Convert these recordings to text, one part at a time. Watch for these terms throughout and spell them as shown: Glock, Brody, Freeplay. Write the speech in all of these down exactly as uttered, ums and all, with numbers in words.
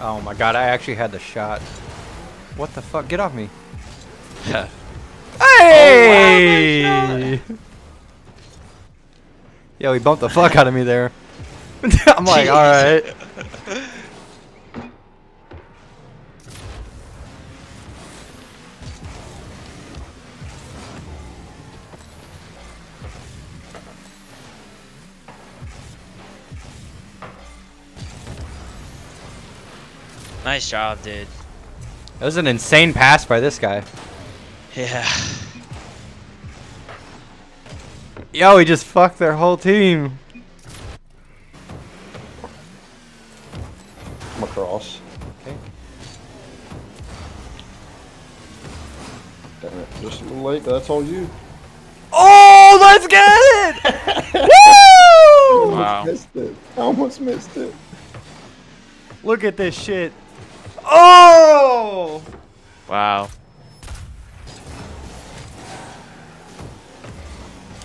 Oh my god, I actually had the shot. What the fuck? Get off me. Hey! Oh, wow, yo, he bumped the fuck out of me there. I'm like, alright. Nice job, dude. That was an insane pass by this guy. Yeah. Yo, he just fucked their whole team. I'm across. Okay. Damn it. Just a little late, but that's all you. Oh, let's get it! Woo! Wow. I almost missed it. I almost missed it. Look at this shit. Oh! Wow.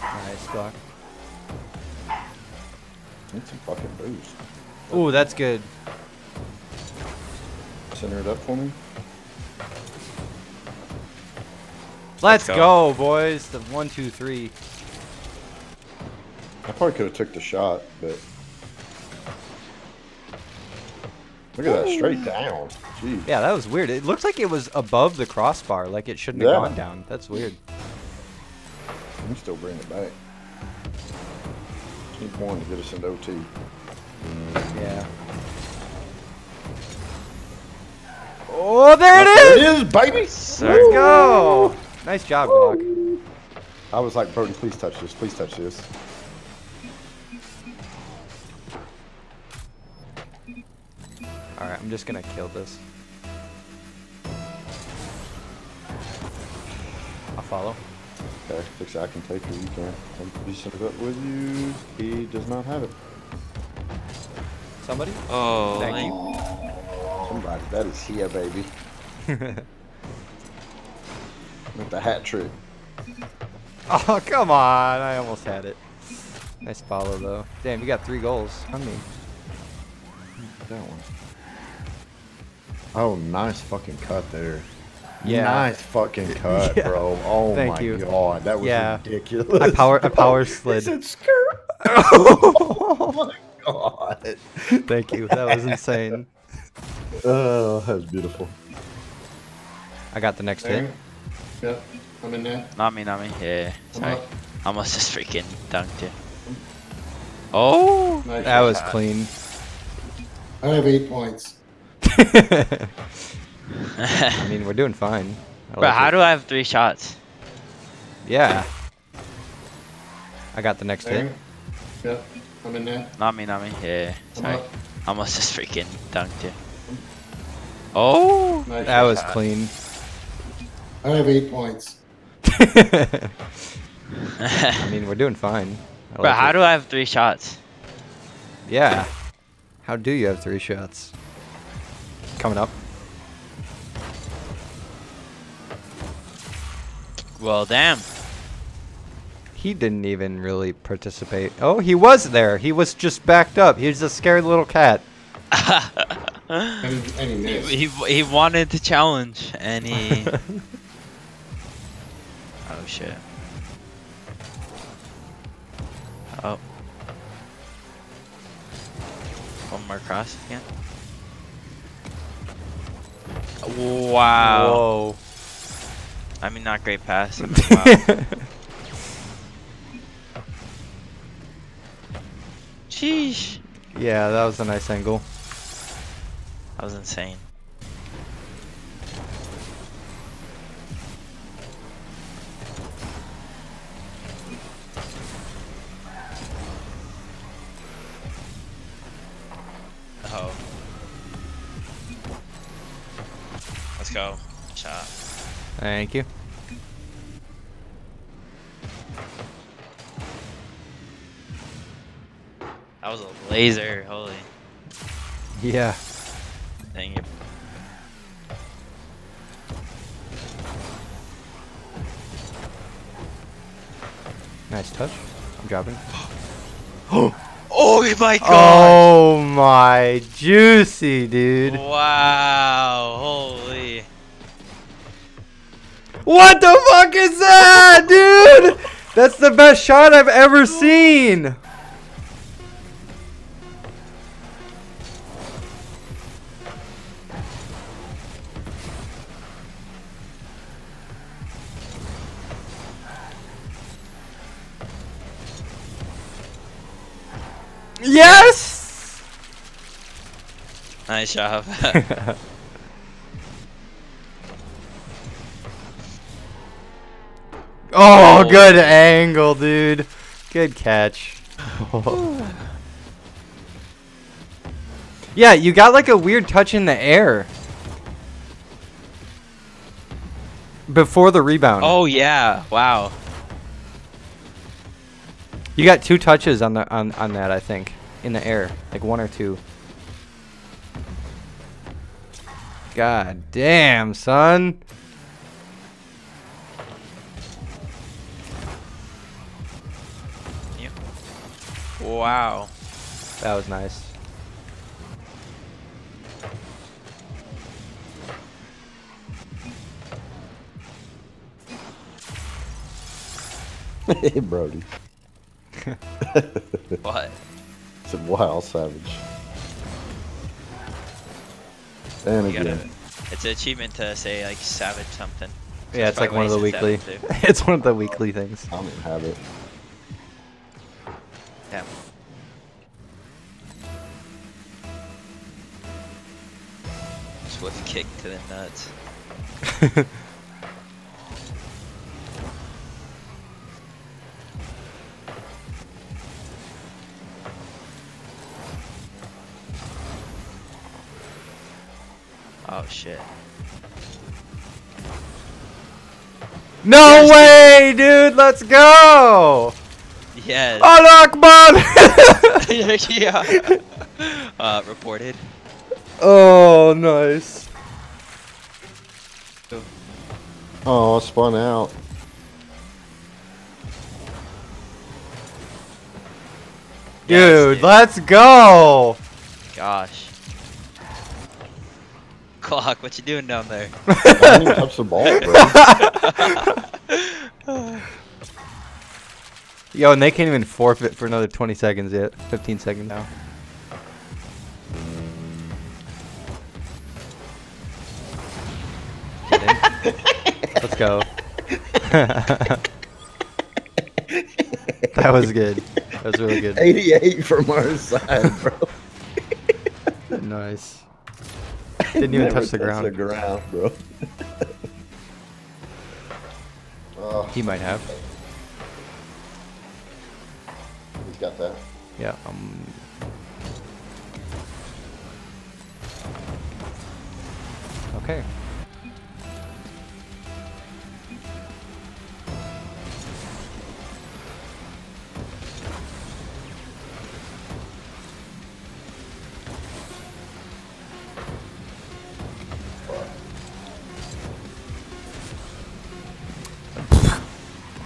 Nice block. That's a fucking boost. Ooh, that's good. Center it up for me. Let's, Let's go. go, boys. The one, two, three. I probably could have took the shot, but... Look at that, straight down. Jeez. Yeah, that was weird. It looks like it was above the crossbar, like it shouldn't yeah. have gone down. That's weird. You can still bring it back. Keep one to get us into O T. Yeah. Oh, there it is! There it is, baby! Let's Woo! go! Nice job, Glock. I was like, Brody, please touch this. Please touch this. Alright, I'm just gonna kill this. I'll follow. Okay, fix it. I can take it. You can. I'm pretty set up with you. He does not have it. Somebody? Oh, thank you. Somebody. That is here, baby. With the hat trick. Oh, come on. I almost had it. Nice follow, though. Damn, you got three goals. I mean, that one. Oh, nice fucking cut there. Yeah. Nice fucking cut, yeah. bro. Oh Thank my you. god, that was yeah. ridiculous. I power, I power slid. He said, "Skirt." Oh my god. Thank you. That was insane. Oh, that was beautiful. I got the next there. hit. Yep, yeah, I'm in there. Not me, not me. Yeah. Sorry. I almost just freaking dunked it. Oh, nice that shot. was clean. I have eight points. I mean, we're doing fine. But like how it. do I have three shots? Yeah. I got the next there. hit. Yep, I'm in there. Not me, not me. Yeah. Sorry. I almost just freaking dunked it. Oh, nice that shot. was clean. I have eight points. I mean, we're doing fine. But like how it. do I have three shots? Yeah. How do you have three shots? Coming up. Well, damn. He didn't even really participate. Oh, he was there. He was just backed up. He was a scared little cat. and, and he, he, he, he wanted to challenge, and he... Oh, shit. Oh. One more cross again. Wow. Whoa. I mean, not great pass. I mean, wow. Sheesh. Yeah, that was a nice angle. That was insane. Oh. Let's go. Shot. Thank you. That was a laser, holy. Yeah. Dang it. Nice touch. I'm dropping. Oh. Oh my god. Oh my juicy, dude. Wow. Holy. What the fuck is that, dude? That's the best shot I've ever seen. Yes! Nice job. Oh, oh, good angle, dude. Good catch. Yeah, you got like a weird touch in the air before the rebound. Oh yeah, wow. You got two touches on the on, on that, I think, in the air, like one or two. God damn, son. Yep. Wow. That was nice. Hey, Brody. What? It's a wild savage. And again. Gotta, it's an achievement to say like savage something. So yeah, it's like one of the weekly. It's one of the weekly things. I don't have it. Damn. Swift kick to the nuts. Oh shit. No way, dude! Let's go! Yes. Alakbad! Yeah. Uh, reported. Oh, nice. Oh, spun out. Dude, yes, dude. Let's go! Gosh. Glock, what you doing down there? I didn't even touch the ball, bro. Yo, and they can't even forfeit for another twenty seconds yet. fifteen seconds now. Let's go. That was good. That was really good. eighty-eight from our side, bro. Nice. Didn't even touch the ground. The ground, bro. Oh. He might have. He's got that. Yeah. Um. Okay.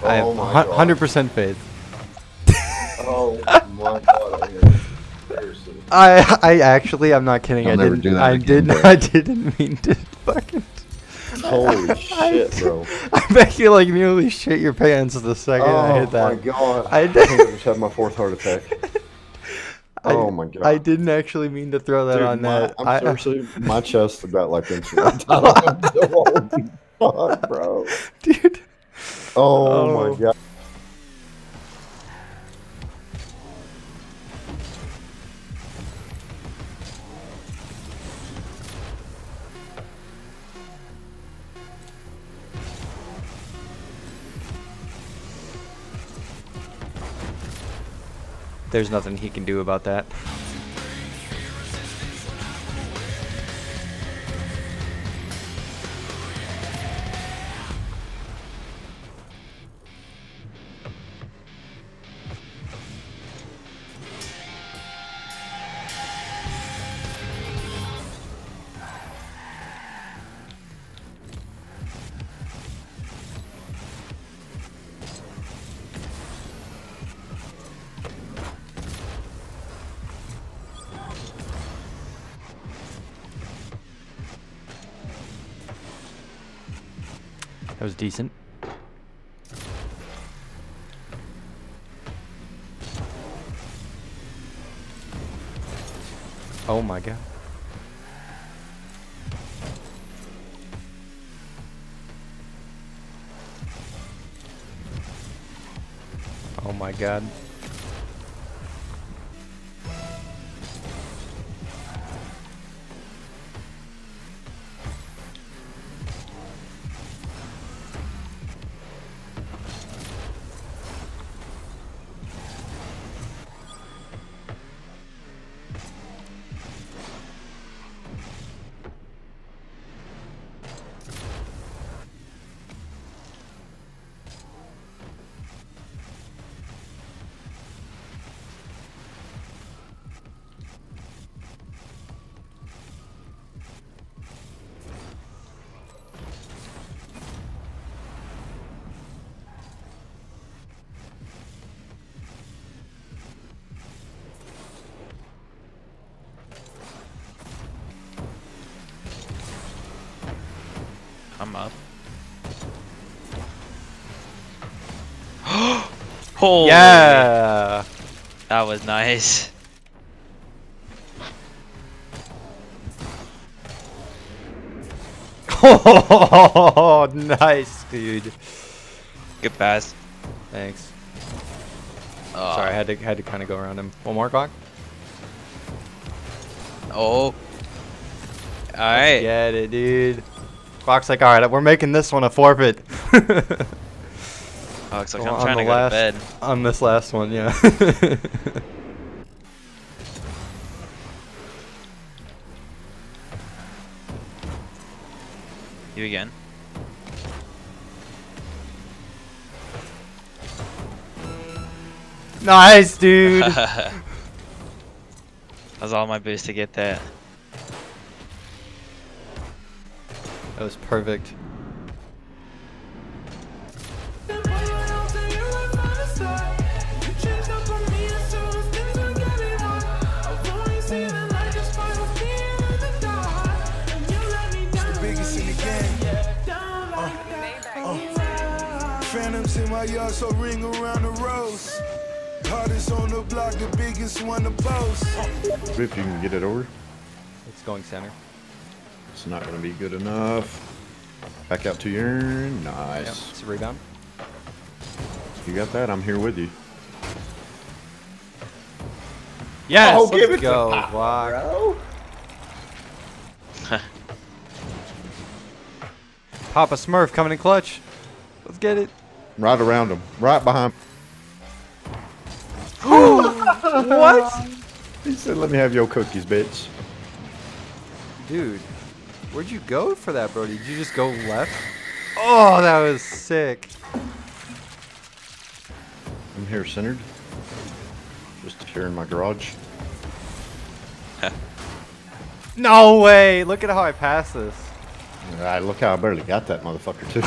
I have one hundred percent faith. Oh my god! Seriously. I I actually I'm not kidding. I'll I didn't. I didn't. I didn't mean to fucking. Holy shit, bro! I bet you like nearly shit your pants the second oh, I hit that. Oh my god! I did. I just had my fourth heart attack. I, oh my god! I didn't actually mean to throw that Dude, on my, that. I'm I, seriously, I, my chest got like into it. Holy fuck, bro! Dude. Oh, oh my god. There's nothing he can do about that. That was decent. Oh my god. Oh my god. I'm up. Holy. Yeah! That was nice. Oh, nice, dude. Good pass. Thanks. Uh, Sorry, I had to had to kind of go around him. One more clock. Oh. All right. Let's get it, dude. Glock's like, alright, we're making this one a forfeit. Glock's like, I'm trying to go to bed. On this last one, yeah. You again. Nice, dude! That was all my boost to get that. That was perfect. Phantoms in my yard, so ring around the rose. Hardest on the block, the biggest one to post. If you can get it over. It's going center. It's not going to be good enough. Back out to your nice. Yep, it's a rebound. You got that? I'm here with you. Yes, oh, let's give go, it Glock. Pop, Papa Smurf coming in clutch. Let's get it. Right around him. Right behind. What? He said, let me have your cookies, bitch. Dude. Where'd you go for that, Brody? Did you just go left? Oh, that was sick. I'm here centered. Just here in my garage. No way! Look at how I passed this. Alright, look how I barely got that motherfucker, too.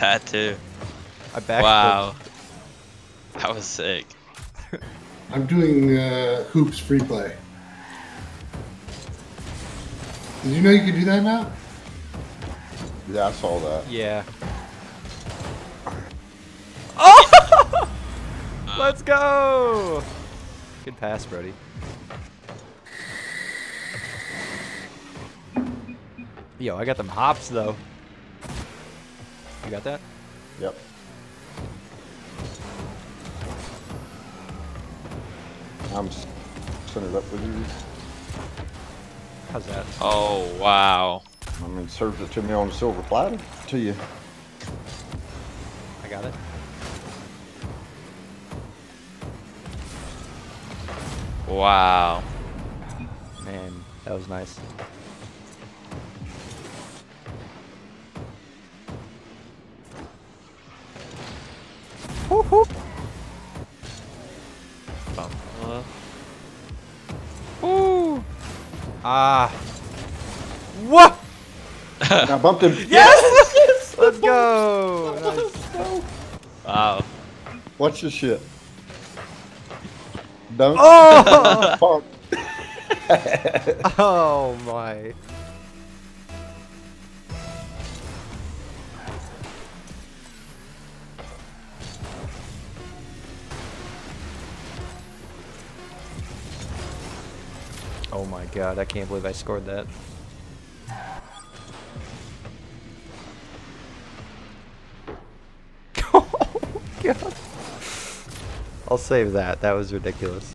That, too. I backed Wow. It. That was sick. I'm doing uh, hoops free play. Did you know you could do that now? Yeah, I saw that. Yeah. Oh! Let's go! Good pass, Brody. Yo, I got them hops, though. You got that? Yep. I'm centered up with you. How's that? Oh, wow. I mean, served it to me on a silver platter to you. I got it. Wow. Man, that was nice. Woohoo! Ah. What? I bumped him. Yes! Yes! Let's go! Nice. Wow. Watch this shit. Don't. Oh! Oh my. Oh my god, I can't believe I scored that. Oh god. I'll save that. That was ridiculous.